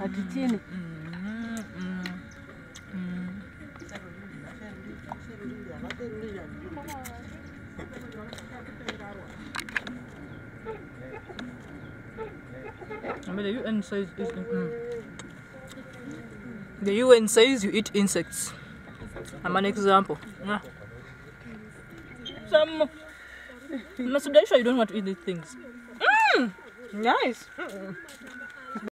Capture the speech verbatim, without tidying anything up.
Atichini. I mean, the U N says is, mm, the U N says you eat insects. I'm an example. Yeah. Some Mister Daisha, you don't want to eat these things. Mm, nice. Mm-mm.